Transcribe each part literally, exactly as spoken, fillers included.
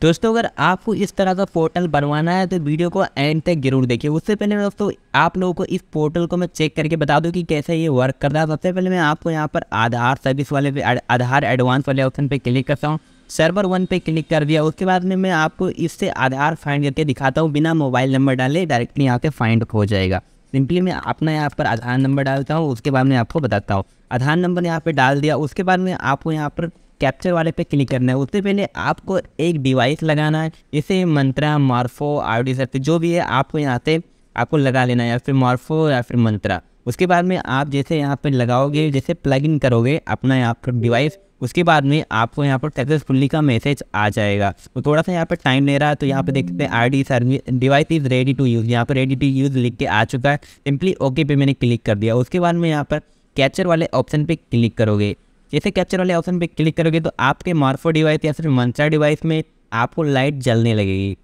दोस्तों अगर आपको इस तरह का पोर्टल बनवाना है तो वीडियो को एंड तक जरूर देखिए। उससे पहले दोस्तों आप लोगों को इस पोर्टल को मैं चेक करके बता दूं कि कैसे ये वर्क करता है। सबसे पहले मैं आपको यहाँ पर आधार सर्विस वाले पे आधार एडवांस वाले ऑप्शन पे क्लिक करता हूँ। सर्वर वन पे क्लिक कर दिया। उसके बाद में मैं आपको इससे आधार फाइंड करके दिखाता हूँ। बिना मोबाइल नंबर डाले डायरेक्टली यहाँ पे फाइंड हो जाएगा। सिंपली मैं अपना यहाँ पर आधार नंबर डालता हूँ। उसके बाद में आपको बताता हूँ। आधार नंबर यहाँ पर डाल दिया। उसके बाद में आपको यहाँ पर कैप्चर वाले पे क्लिक करना है। उससे पहले आपको एक डिवाइस लगाना है। जैसे मंत्रा, मार्फो, आरडी सर जो भी है आपको यहाँ से आपको लगा लेना है, या फिर मार्फो या फिर मंत्रा। उसके बाद में आप जैसे यहाँ पर लगाओगे, जैसे प्लग इन करोगे अपना यहाँ पर डिवाइस, उसके बाद में आपको यहाँ पर सक्सेसफुल्ली का मैसेज आ जाएगा। तो थोड़ा सा यहाँ पर टाइम ले रहा है। तो यहाँ पे देखते हैं RD service device is ready to use, यहाँ पर रेडी टू यूज़ लिख के आ चुका है। सिंपली ओके पे मैंने क्लिक कर दिया। उसके बाद में यहाँ पर कैप्चर वाले ऑप्शन पर क्लिक करोगे। जैसे कैप्चर वाले ऑप्शन पे क्लिक करोगे तो आपके मार्फो डिवाइस या फिर मंत्रा डिवाइस में आपको लाइट जलने लगेगी।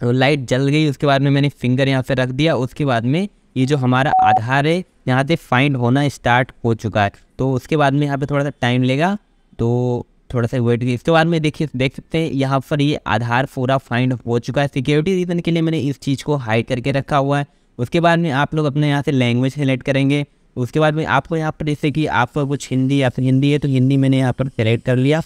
तो लाइट जल गई। उसके बाद में मैंने फिंगर यहाँ पे रख दिया। उसके बाद में ये जो हमारा आधार है यहाँ से फाइंड होना स्टार्ट हो चुका है। तो उसके बाद में यहाँ पे थोड़ा सा टाइम लेगा, तो थोड़ा सा वेट कीजिए। इसके बाद में देखिए देख सकते हैं यहाँ पर ये आधार पूरा फाइंड हो चुका है। सिक्योरिटी रीज़न के लिए मैंने इस चीज़ को हाइड करके रखा हुआ है। उसके बाद में आप लोग अपने यहाँ से लैंग्वेज सेलेक्ट करेंगे। उसके बाद में आपको यहाँ पर जैसे कि आपको कुछ हिंदी या फिर हिंदी है तो हिंदी मैंने यहाँ पर सेलेक्ट कर लिया।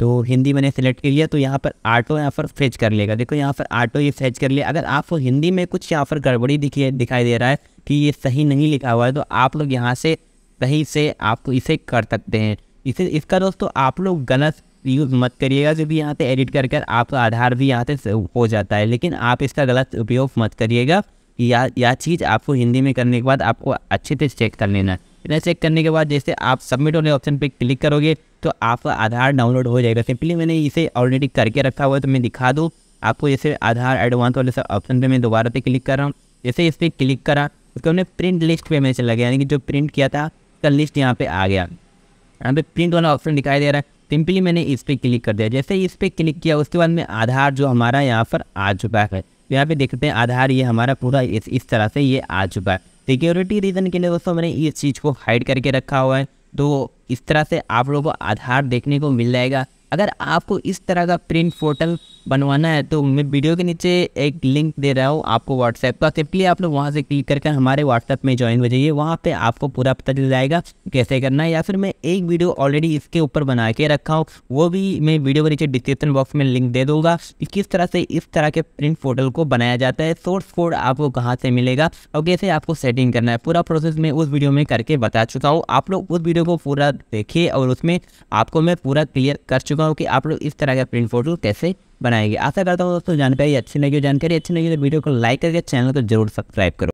तो हिंदी मैंने सेलेक्ट कर लिया। तो यहाँ पर ऑटो यहाँ पर फेच कर लेगा। देखो यहाँ पर ऑटो ये फेच कर लिया। अगर आपको हिंदी में कुछ यहाँ पर गड़बड़ी दिखी दिखाई दे रहा है कि ये सही नहीं लिखा हुआ है तो आप लोग यहाँ से सही से आप इसे कर सकते हैं। इसे इसका दोस्तों आप लोग गलत यूज़ मत करिएगा। जो भी यहाँ से एडिट कर कर आपका आधार भी यहाँ से हो जाता है, लेकिन आप इसका गलत उपयोग मत करिएगा। या या चीज़ आपको हिंदी में करने के बाद आपको अच्छे से चेक कर लेना है। इतना चेक करने के बाद जैसे आप सबमिट वाले ऑप्शन पे क्लिक करोगे तो आपका आधार डाउनलोड हो जाएगा। सिंपली मैंने इसे ऑलरेडी करके रखा हुआ है तो मैं दिखा दूँ आपको। जैसे आधार एडवांस वाले ऑप्शन पे मैं दोबारा पे क्लिक कर रहा हूँ। जैसे इस पर क्लिक करा उसको हमने प्रिंट लिस्ट पर मैं चला गया, यानी कि जो प्रिंट किया था उसका लिस्ट यहाँ पर आ गया। यहाँ पर प्रिंट वाला ऑप्शन दिखाई दे रहा है। सिंपली मैंने इस पर क्लिक कर दिया। जैसे इस पर क्लिक किया उसके बाद में आधार जो हमारा यहाँ पर आ चुका है। तो यहाँ पे देखते हैं आधार ये हमारा पूरा इस इस तरह से ये आ चुका है। सिक्योरिटी रीज़न के लिए दोस्तों मैंने इस चीज़ को हाइड करके रखा हुआ है। तो इस तरह से आप लोगों को आधार देखने को मिल जाएगा। अगर आपको इस तरह का प्रिंट पोर्टल बनवाना है तो मैं वीडियो के नीचे एक लिंक दे रहा हूँ आपको व्हाट्सएप का। सिंपली आप लोग वहाँ से क्लिक करके हमारे व्हाट्सएप में ज्वाइन हो जाइए। वहाँ पे आपको पूरा पता चल जाएगा कैसे करना है। या फिर मैं एक वीडियो ऑलरेडी इसके ऊपर बना के रखा हूँ, वो भी मैं वीडियो के नीचे डिस्क्रिप्शन बॉक्स में लिंक दे दूँगा कि किस तरह से इस तरह के प्रिंट पोर्टल को बनाया जाता है, सोर्स कोड आपको कहाँ से मिलेगा और कैसे आपको सेटिंग करना है। पूरा प्रोसेस मैं उस वीडियो में करके बता चुका हूँ। आप लोग उस वीडियो को पूरा देखिए और उसमें आपको मैं पूरा क्लियर कर चुका हूँ कि आप लोग इस तरह का प्रिंट पोर्टल कैसे बनाएंगे। आशा करता हूँ दोस्तों जानकारी अच्छी लगी। जानकारी अच्छी लगी तो वीडियो को लाइक करके चैनल को जरूर सब्सक्राइब करो।